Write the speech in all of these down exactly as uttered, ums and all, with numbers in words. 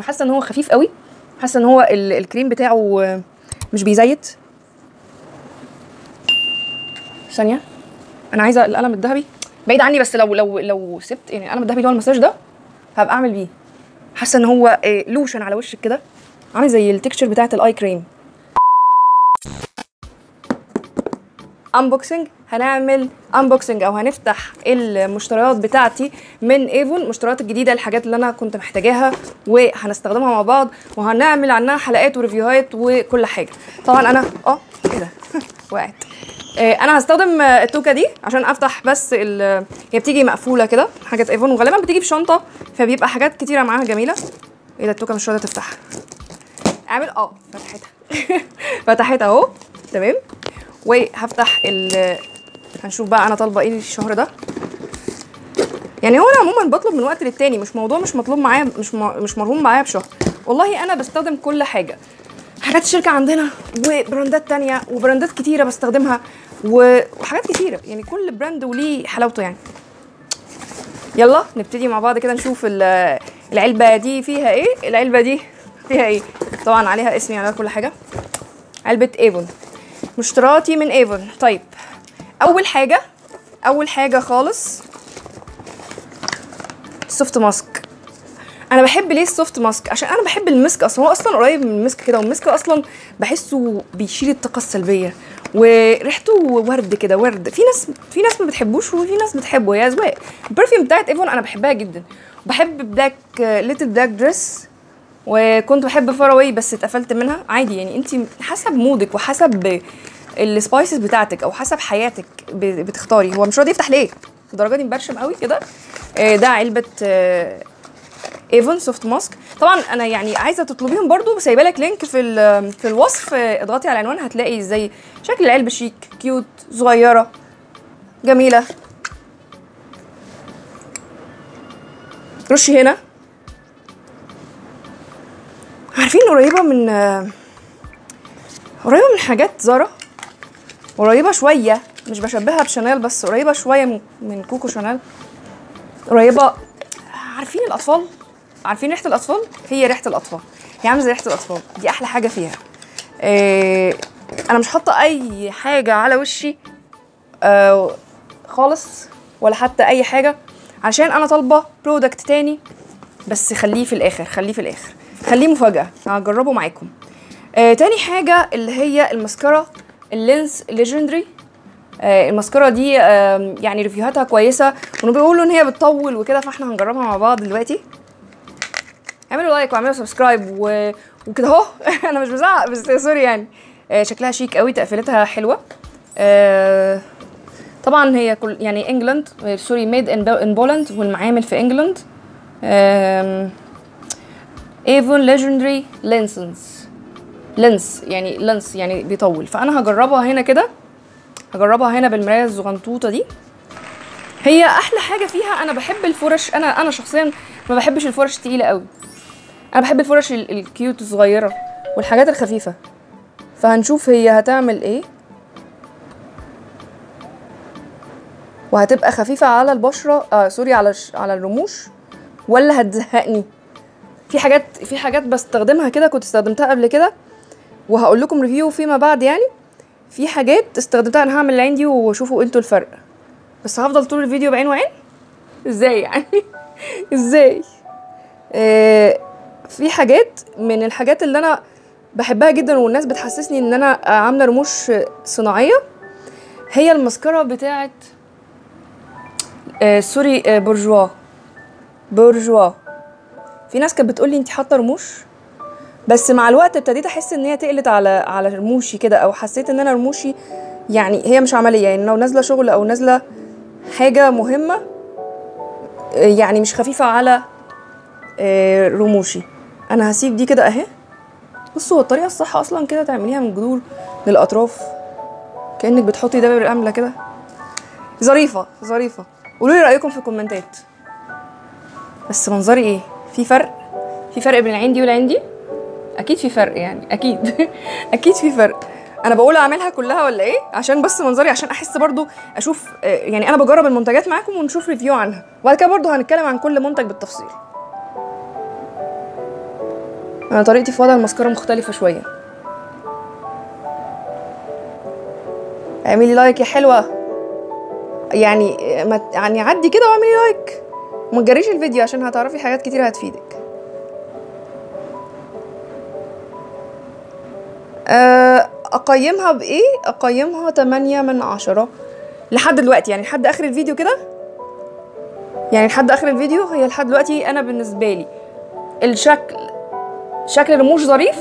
انا حاسه ان هو خفيف قوي، حاسه ان هو الكريم بتاعه مش بيزيت. ثانيه، انا عايزه القلم الذهبي بعيد عني، بس لو لو لو سبت يعني القلم الذهبي اللي هو المساج ده هبقى اعمل بيه. حاسه ان هو لوشن على وشك كده، عامل زي التكتشر بتاعه الاي كريم. انبوكسنج، هنعمل انبوكسنج او هنفتح المشتريات بتاعتي من ايفون، المشتريات الجديده، الحاجات اللي انا كنت محتاجاها وهنستخدمها مع بعض، وهنعمل عنها حلقات وريفيوهات وكل حاجه. طبعا انا اه كده وقعت. انا هستخدم التوكه دي عشان افتح بس ال... هي بتيجي مقفوله كده، حاجات ايفون، وغالبا بتيجي في شنطه، فبيبقى حاجات كتيره معاها جميله. ايه ده، التوكه مش راضيه تفتحها. اعمل اه فتحتها فتحتها اهو، تمام. وهفتح ال هنشوف بقى انا طالبه ايه الشهر ده. يعني هو انا عموما بطلب من وقت للتاني، مش موضوع مش مطلوب معايا، مش م... مش مرهون معايا بشهر. والله انا بستخدم كل حاجه، حاجات الشركه عندنا وبراندات تانية وبراندات كتيره بستخدمها وحاجات كتيره، يعني كل براند وليه حلاوته يعني. يلا نبتدي مع بعض كده نشوف العلبه دي فيها ايه. العلبه دي فيها ايه؟ طبعا عليها اسمي، عليها كل حاجه. علبه ايفون، مشترياتي من ايفون. طيب اول حاجه، اول حاجه خالص السوفت ماسك. انا بحب ليه السوفت ماسك؟ عشان انا بحب المسك اصلا، هو اصلا قريب من المسك كده، والمسك اصلا بحسه بيشيل الطاقه السلبيه، وريحته ورد كده، ورد. في ناس في ناس ما بتحبوش وفي ناس بتحبه، هي اذواق. البرفيوم بتاعت ايفون انا بحبها جدا، وبحب بلاك ليتل بلاك دريس، وكنت بحب فاراوي بس اتقفلت منها. عادي يعني، انت حسب مودك وحسب السبايسز بتاعتك او حسب حياتك بتختاري. هو مش راضي يفتح ليه؟ الدرجه دي مبرشم قوي كده. ده علبه ايفون سوفت ماسك. طبعا انا يعني عايزه تطلبيهم برده، سايبه لك لينك في في الوصف، اضغطي على العنوان هتلاقي زي شكل العلبه، شيك، كيوت، صغيره، جميله. رشي هنا، عارفين قريبه من قريبه من حاجات زارا، قريبه شويه، مش بشبهها بشانيل بس قريبه شويه من كوكو شانيل، قريبه. عارفين الاطفال، عارفين ريحه الاطفال، هي ريحه الاطفال، هي عامله زي ريحه الاطفال. دي احلى حاجه فيها. آه انا مش حاطه اي حاجه على وشي آه خالص، ولا حتى اي حاجه، عشان انا طالبه برودكت تاني، بس خليه في الاخر، خليه في الاخر، خليه مفاجاه، هجربه معاكم. آه تاني حاجه اللي هي المسكره اللينس ليجندري. آه المسكره دي آه يعني ريفيوهاتها كويسه، وبيقولوا ان هي بتطول وكده، فاحنا هنجربها مع بعض دلوقتي. اعملوا لايك واعملوا سبسكرايب و... وكده اهو. انا مش بزعق بس سوري يعني. آه شكلها شيك قوي، تقفيلتها حلوه. آه طبعا هي كل يعني انجلند، سوري، ميد ان بولند، والمعامل في انجلند. آه ايفون ليجندري لينسز، لينس يعني لينس يعني بيطول، فانا هجربها هنا كده، هجربها هنا بالمرايه الزغنطوطه دي. هي احلى حاجه فيها، انا بحب الفرش، انا انا شخصيا ما بحبش الفرش تقيله قوي، انا بحب الفرش الكيوت الصغيره والحاجات الخفيفه، فهنشوف هي هتعمل ايه، وهتبقى خفيفه على البشره آه سوري على على الرموش، ولا هتزهقني. في حاجات في حاجات بستخدمها كده، كنت استخدمتها قبل كده وهقول لكم ريفيو فيما بعد. يعني في حاجات استخدمتها، انا هعمل اللي عندي واشوفوا انتوا الفرق، بس هفضل طول الفيديو بعين وعين ازاي يعني. ازاي آه في حاجات من الحاجات اللي انا بحبها جدا، والناس بتحسسني ان انا عامله رموش صناعيه، هي المسكره بتاعت آه سوري آه برجوا برجوا. في ناس كانت بتقول لي انت حاطه رموش، بس مع الوقت ابتديت احس ان هي تقلت على على رموشي كده، او حسيت ان انا رموشي يعني هي مش عمليه، يعني لو نازله شغل او نازله حاجه مهمه يعني مش خفيفه على رموشي. انا هسيب دي كده اهي. بصوا الطريقه الصح اصلا كده، تعمليها من الجذور للاطراف، كانك بتحطي دبل الامله كده. ظريفه ظريفه. قولوا لي رايكم في الكومنتات. بس منظري ايه؟ في فرق؟ في فرق بين العين دي والعين دي؟ اكيد في فرق يعني، اكيد اكيد في فرق. انا بقول اعملها كلها ولا ايه؟ عشان بس منظري، عشان احس برضو، اشوف يعني. انا بجرب المنتجات معاكم ونشوف ريفيو عنها، وبعد كده برضو هنتكلم عن كل منتج بالتفصيل. انا طريقتي في وضع المسكرة مختلفة شوية. اعملي لايك يا حلوة، يعني ما يعني عدي كده واعملي لايك وما تجريش الفيديو عشان هتعرفي حاجات كتير هتفيدك. اقيمها بايه؟ اقيمها تمانية من عشرة لحد دلوقتي، يعني لحد اخر الفيديو كده، يعني لحد اخر الفيديو. هي لحد دلوقتي انا بالنسبه لي الشكل شكل رموش ظريف،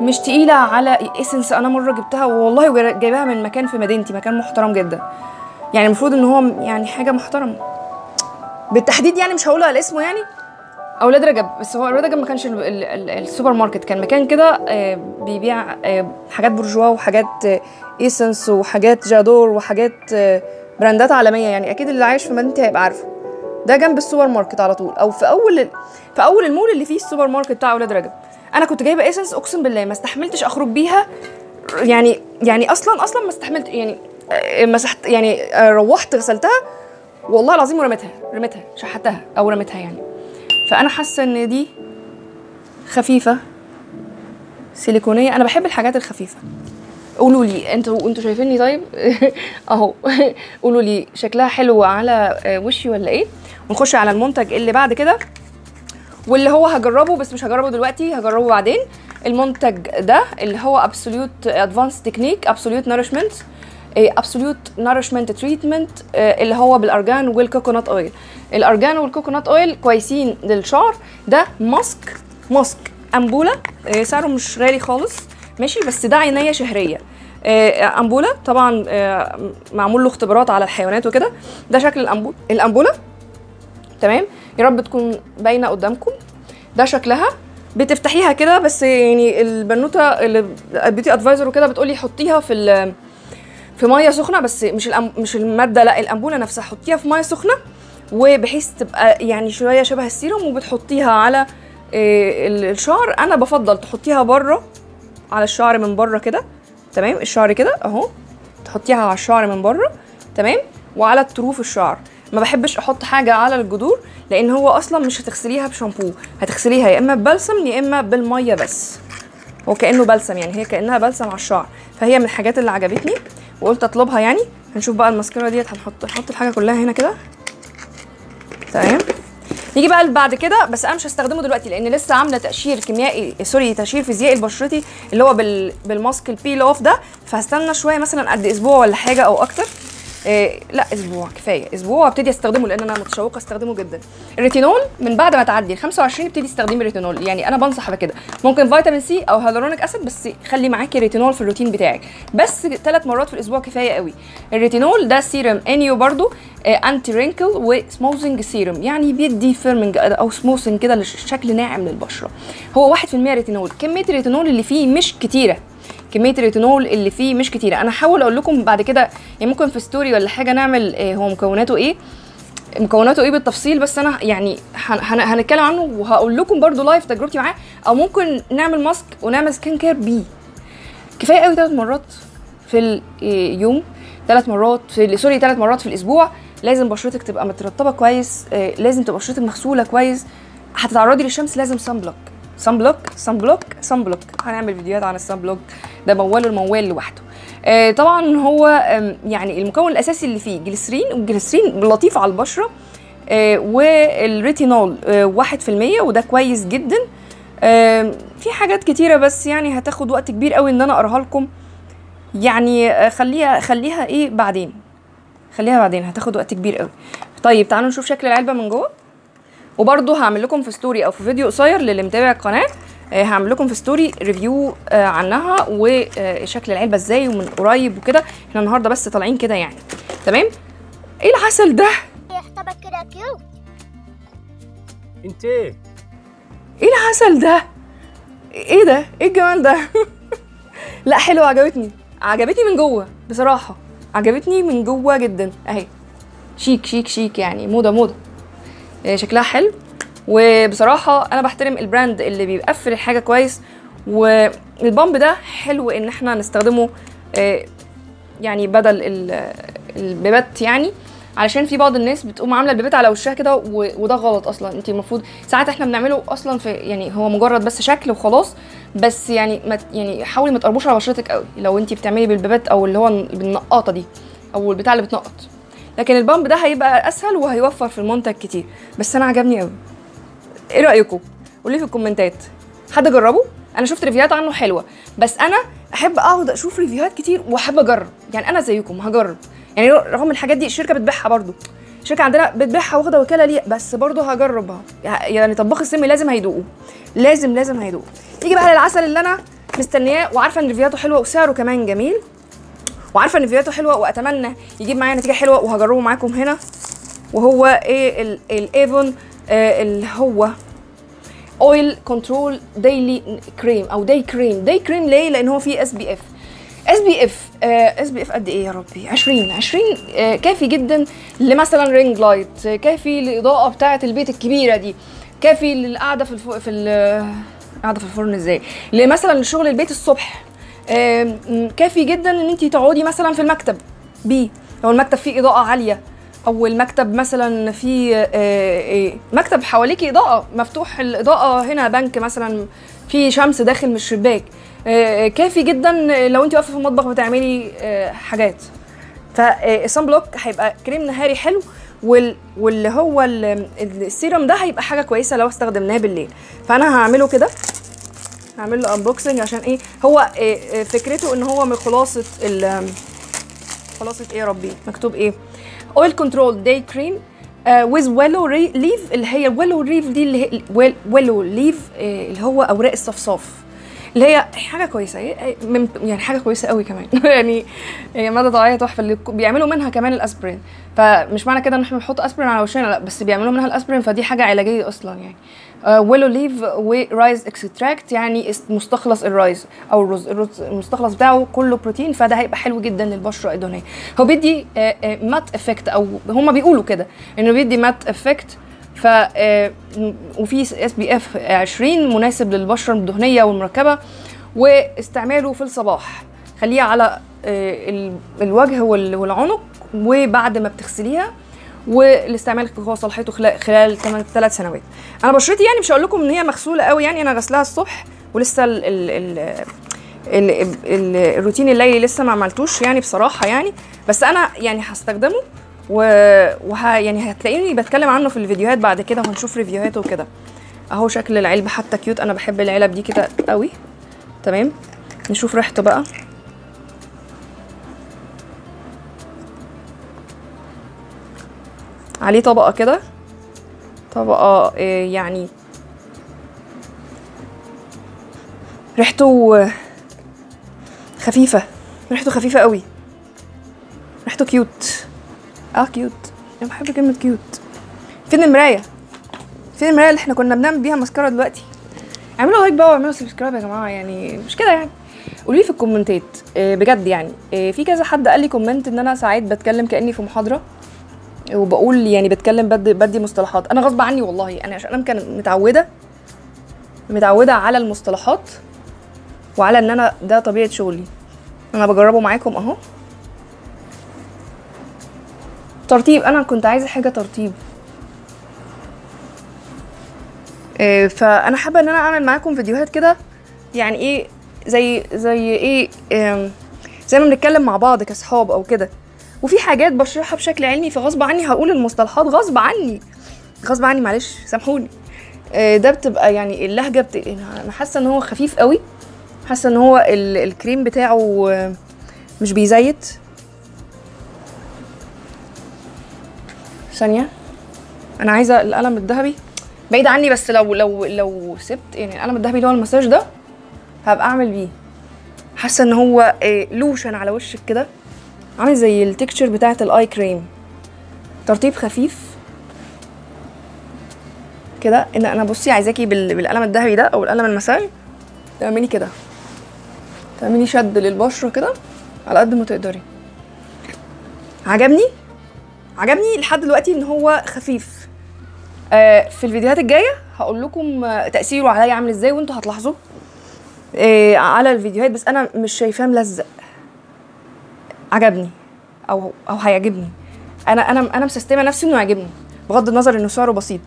مش تقيله على اسنس. انا مره جبتها والله جايباها من مكان في مدينتي، مكان محترم جدا، يعني المفروض ان هو يعني حاجه محترمه بالتحديد، يعني مش هقول على اسمه، يعني اولاد رجب. بس هو اولاد رجب ما كانش السوبر ماركت، كان مكان كده بيبيع حاجات برجوا وحاجات ايسنس وحاجات جادور وحاجات براندات عالميه، يعني اكيد اللي عايش في مدينتي هيبقى عارفه. ده جنب السوبر ماركت على طول، او في اول في اول المول اللي فيه السوبر ماركت بتاع اولاد رجب. انا كنت جايبه ايسنس، اقسم بالله ما استحملتش اخرج بيها، يعني يعني اصلا اصلا ما استحملت، يعني مسحت، يعني روحت غسلتها والله العظيم ورميتها، رميتها شحتها او رميتها يعني. فانا حاسه ان دي خفيفه سيليكونيه، انا بحب الحاجات الخفيفه. قولوا لي انتوا انتوا شايفيني طيب؟ اهو قولوا لي شكلها حلو على وشي ولا ايه. ونخش على المنتج اللي بعد كده، واللي هو هجربه بس مش هجربه دلوقتي، هجربه بعدين. المنتج ده اللي هو ابسوليوت ادفانس تكنيك، ابسوليوت نارشمنت، ابسوليوت نارشمنت تريتمنت، اللي هو بالارجان والكوكونات اويل. الارجان والكوكونات اويل كويسين للشعر. ده ماسك، ماسك امبوله، سعره مش غالي خالص ماشي، بس ده عنايه شهريه. امبوله طبعا معمول له اختبارات على الحيوانات وكده. ده شكل الأمبول. الامبوله تمام، يا رب تكون باينه قدامكم. ده شكلها، بتفتحيها كده بس، يعني البنوته اللي بيوتي ادفايزر وكده بتقولي حطيها في ال في ميه سخنه، بس مش الأم... مش الماده، لا الامبوله نفسها حطيها في ميه سخنه، وبحيث تبقى يعني شويه شبه السيروم، وبتحطيها على الشعر. انا بفضل تحطيها بره على الشعر من بره كده، تمام؟ الشعر كده اهو، تحطيها على الشعر من بره تمام، وعلى طروف الشعر. ما بحبش احط حاجه على الجذور، لان هو اصلا مش هتغسليها بشامبو، هتغسليها يا اما ببلسم يا اما بالميه بس، هو كانه بلسم، يعني هي كانها بلسم على الشعر. فهي من الحاجات اللي عجبتني وقلت اطلبها يعني. هنشوف بقى الماسكارا ديت، هنحط نحط الحاجه كلها هنا كده تمام. نيجي بقى بعد كده، بس انا مش هستخدمه دلوقتي لان لسه عامله تقشير كيميائي، سوري تقشير فيزيائي لبشرتي، اللي هو بال... بالماسك البيل اوف ده. فهستنى شويه، مثلا قد اسبوع ولا حاجه او اكتر. إيه لا اسبوع كفايه، اسبوع وابتدي استخدمه لان انا متشوقه استخدمه جدا. الريتينول من بعد ما تعدي ال خمسة وعشرين ابتدي استخدمي الريتينول، يعني انا بنصح بكده. ممكن فيتامين سي او هيالورونيك اسيد، بس خلي معاكي ريتينول في الروتين بتاعك، بس ثلاث مرات في الاسبوع كفايه قوي. الريتينول ده سيرم انيو برضو، آه انتي رينكل وسموثنج سيرم، يعني بيدي فيرمنج او سموثنج كده لشكل ناعم للبشره. هو واحد في المية ريتينول. كميه الريتينول اللي فيه مش كتيره، كميه الريتينول اللي فيه مش كتيره. انا هحاول اقول لكم بعد كده، يعني ممكن في ستوري ولا حاجه نعمل إيه هو مكوناته ايه، مكوناته ايه بالتفصيل، بس انا يعني هنتكلم عنه وهقول لكم برده لايف تجربتي معاه. او ممكن نعمل ماسك ونعمل سكين كير بيه. كفايه قوي ثلاث مرات في اليوم، ثلاث مرات في سوري ثلاث مرات في الاسبوع. لازم بشرتك تبقى مترطبه كويس، لازم تبقى بشرتك مغسوله كويس، هتتعرضي للشمس لازم صن بلوك، صن بلوك صن بلوك صن بلوك. هنعمل فيديوهات عن الصن بلوك، ده موال الموال لوحده. آه طبعا هو يعني المكون الاساسي اللي فيه جليسرين، والجليسرين لطيف على البشره، آه والريتينول آه واحد في المية، وده كويس جدا. آه في حاجات كتيره بس يعني هتاخد وقت كبير قوي ان انا اقراها لكم، يعني آه خليها خليها ايه بعدين، خليها بعدين هتاخد وقت كبير قوي. طيب تعالوا نشوف شكل العلبه من جوه، وبرضه هعمل لكم في ستوري او في فيديو قصير للي متابع القناه، هعمل لكم في ستوري ريفيو عنها وشكل العلبه ازاي ومن قريب وكده. احنا النهارده بس طالعين كده يعني تمام. ايه العسل ده؟ ايه طبعا كده كيوت. انت ايه؟ ايه العسل ده؟ ايه ده؟ ايه الجمال ده؟ لا حلو، عجبتني، عجبتني من جوه بصراحه، عجبتني من جوه جدا اهي. شيك شيك شيك، يعني موضه موضه، شكلها حلو. وبصراحه انا بحترم البراند اللي بيقفل الحاجه كويس، والبامب ده حلو ان احنا نستخدمه يعني بدل البيبات، يعني علشان في بعض الناس بتقوم عامله البيبات على وشها كده، وده غلط اصلا. انت المفروض ساعات احنا بنعمله اصلا في يعني هو مجرد بس شكل وخلاص، بس يعني ما يعني حاولي ما تقربوش على بشرتك قوي لو انت بتعملي بالبيبات او اللي هو بالنقاطه دي او البتاع اللي بتنقط. لكن البامب ده هيبقى اسهل وهيوفر في المنتج كتير. بس انا عجبني قوي. ايه رايكم؟ قولي في الكومنتات، حد جربه؟ انا شفت ريفيوهات عنه حلوه، بس انا احب اقعد اشوف ريفيوهات كتير واحب اجرب. يعني انا زيكم هجرب، يعني رغم الحاجات دي الشركه بتبيعها برضو، الشركه عندنا بتبيعها واخده وكاله ليها، بس برضو هجربها. يعني طباخ السم لازم هيدوقوه، لازم لازم هيدوقوه. نيجي بقى للعسل اللي انا مستنياه وعارفه ان ريفيوهاته حلوه وسعره كمان جميل، وعارفه ان ريفيوهاته حلوه واتمنى يجيب معايا نتيجه حلوه وهجربه معاكم هنا. وهو ايه؟ الايفون آه اللي هو اويل كنترول دايلي كريم او داي كريم. داي كريم ليه؟ لان هو فيه اس بي اف. اس بي اف اس بي اف قد ايه يا ربي؟ عشرين عشرين آه كافي جدا لمثلا رينج لايت، آه كافي للاضاءه بتاعه البيت الكبيره دي، كافي للقعده في الفو... في القعده في الفرن ازاي، لمثلا لشغل البيت الصبح، آه كافي جدا ان انت تقعدي مثلا في المكتب بيه لو المكتب فيه اضاءه عاليه، او المكتب مثلا في مكتب حواليكي اضاءه مفتوح الاضاءه هنا، بنك مثلا في شمس داخل من الشباك، كافي جدا لو انت واقفه في المطبخ بتعملي حاجات. فالصن بلوك هيبقى كريم نهاري حلو، واللي هو السيرم ده هيبقى حاجه كويسه لو استخدمناه بالليل. فانا هعمله كده، هعمل له انبوكسنج عشان ايه. هو فكرته ان هو من خلاصه خلاصه ايه يا ربي مكتوب ايه؟ اويل كنترول داي كريم ويز ويلو ليف، اللي هي ويلو ليف دي اللي هي ويلو ليف اللي هو اوراق الصفصاف، اللي هي حاجه كويسه يعني، حاجه كويسه قوي كمان يعني ماده طبيعيه تحفه اللي بيعملوا منها كمان الاسبرين. فمش معنى كده ان احنا بنحط اسبرين على وشنا، لا، بس بيعملوا منها الاسبرين، فدي حاجه علاجيه اصلا يعني. ويلو ليف ورايز اكستراكت، يعني مستخلص الرايز او الرز، الرز المستخلص بتاعه كله بروتين، فده هيبقى حلو جدا للبشره الدهنيه. هو بيدي مات افكت، او هم بيقولوا كده انه بيدي مات افكت، ف وفي اس بي اف عشرين مناسب للبشره الدهنيه والمركبه، واستعماله في الصباح، خليه على الوجه والعنق وبعد ما بتغسليها، والاستعمال هو صلاحيته خلال ثلاث سنوات. انا بشرتي يعني مش هقول لكم ان هي مغسوله قوي، يعني انا غسلها الصبح ولسه ال ال ال ال ال الروتين الليلي لسه ما عملتوش يعني بصراحه يعني، بس انا يعني هستخدمه وه يعني هتلاقيني بتكلم عنه في الفيديوهات بعد كده وهنشوف ريفيوهاته وكده. اهو شكل العلبه حتى كيوت، انا بحب العلب دي كده قوي. تمام، نشوف ريحته بقى. عليه طبقه كده، طبقه يعني ريحته خفيفه، ريحته خفيفه قوي، ريحته كيوت. اه كيوت، انا بحب كلمه كيوت. فين المرايه؟ فين المرايه اللي احنا كنا بنعمل بيها ماسكارا دلوقتي؟ اعملوا لايك بقى واعملوا سبسكرايب يا جماعه، يعني مش كده يعني. قولوا لي في الكومنتات بجد يعني، في كذا حد قال لي كومنت ان انا ساعات بتكلم كاني في محاضره وبقول يعني بتكلم بدي بدي مصطلحات. انا غصب عني والله، انا عشان انا كان متعوده متعوده على المصطلحات وعلى ان انا ده طبيعه شغلي. انا بجربه معاكم اهو. ترطيب، انا كنت عايزه حاجه ترطيب، إيه، فانا حابه ان انا اعمل معاكم فيديوهات كده يعني ايه، زي زي ايه, إيه زي ما بنتكلم مع بعض كاصحاب او كده. وفي حاجات بشرحها بشكل علمي، فغصب عني هقول المصطلحات غصب عني غصب عني معلش سامحوني. إيه ده بتبقى يعني اللهجه بت... انا حاسه ان هو خفيف قوي، حاسه ان هو ال... الكريم بتاعه مش بيزيت. ثانيه، انا عايزه القلم الذهبي بعيد عني، بس لو لو لو سبت يعني القلم الذهبي اللي هو المساج ده هبقى اعمل بيه. حاسه ان هو لوشن على وشك كده، عامل زي التكتشر بتاعه الاي كريم. ترطيب خفيف كده، ان انا بصي عايزاكي بالقلم الذهبي ده او القلم المساج تعملي كده، تعملي شد للبشره كده على قد ما تقدري. عجبني عجبني لحد دلوقتي ان هو خفيف. آه في الفيديوهات الجايه هقول لكم آه تاثيره عليا عامل ازاي، وانتوا هتلاحظوه آه على الفيديوهات، بس انا مش شايفاه ملزق. عجبني او او هيعجبني، انا انا انا مسستمه نفسي انه عاجبني بغض النظر انه سعره بسيط،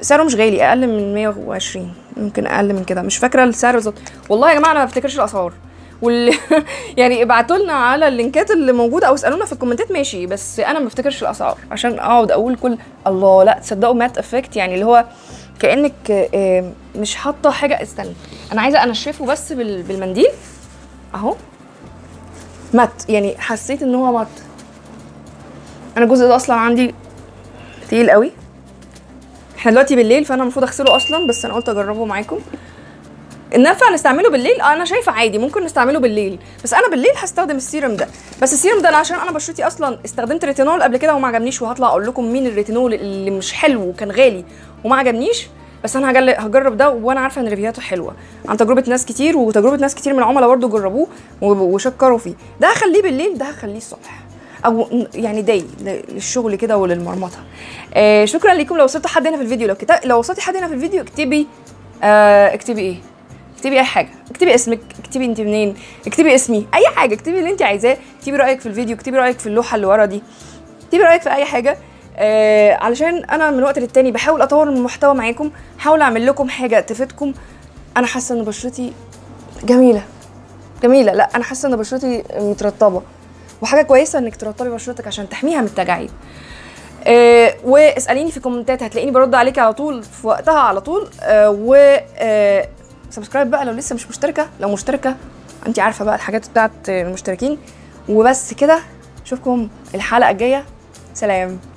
سعره مش غالي، اقل من مية وعشرين ممكن، اقل من كده، مش فاكره السعر بالظبط والله يا جماعه، انا ما بفتكرش الاسعار وال يعني ابعتوا لنا على اللينكات اللي موجوده او اسالونا في الكومنتات ماشي، بس انا ما بفتكرش الاسعار عشان اقعد اقول كل الله. لا تصدقوا مات افكت، يعني اللي هو كانك مش حاطه حاجه. استنى انا عايزه انشفه بس بالمنديل اهو، مات يعني حسيت ان هو مات. انا الجزء ده اصلا عندي تقيل قوي، احنا دلوقتي بالليل فانا المفروض اغسله اصلا، بس انا قلت اجربه معاكم. ننفع نستعمله بالليل؟ انا شايفه عادي ممكن نستعمله بالليل، بس انا بالليل هستخدم السيرم ده. بس السيرم ده انا عشان انا بشرتي اصلا استخدمت ريتينول قبل كده وما عجبنيش، وهطلع اقول لكم مين الريتينول اللي مش حلو وكان غالي وما عجبنيش، بس انا هجرب ده وانا عارفه ان ريفيوهاته حلوه عن تجربه ناس كتير، وتجربه ناس كتير من العملاء برده جربوه وشكروا فيه. ده هخليه بالليل، ده هخليه الصبح او يعني داي للشغل كده وللمرمطه. آه شكرا لكم. لو وصلت حد هنا في الفيديو، لو كتاب لو وصلتي حد هنا في الفيديو اكتبي آه اكتبي ايه؟ اكتبي اي حاجه، اكتبي اسمك، اكتبي انت منين، اكتبي اسمي، اي حاجه، اكتبي اللي انت عايزاه، اكتبي رايك في الفيديو، اكتبي رايك في اللوحه اللي ورا دي، اكتبي رايك في اي حاجه. آه علشان انا من وقت للتاني بحاول اطور المحتوى معاكم، احاول اعمل لكم حاجه تفيدكم. انا حاسه ان بشرتي جميله جميله، لا انا حاسه ان بشرتي مترطبه، وحاجه كويسه انك ترطبي بشرتك عشان تحميها من التجاعيد. آه واساليني في الكومنتات، هتلاقيني برد عليكي على طول في وقتها على طول. آه و آه سبسكرايب بقى لو لسه مش مشتركه، لو مشتركه انت عارفه بقى الحاجات بتاعت المشتركين. وبس كده، اشوفكم الحلقه الجايه، سلام.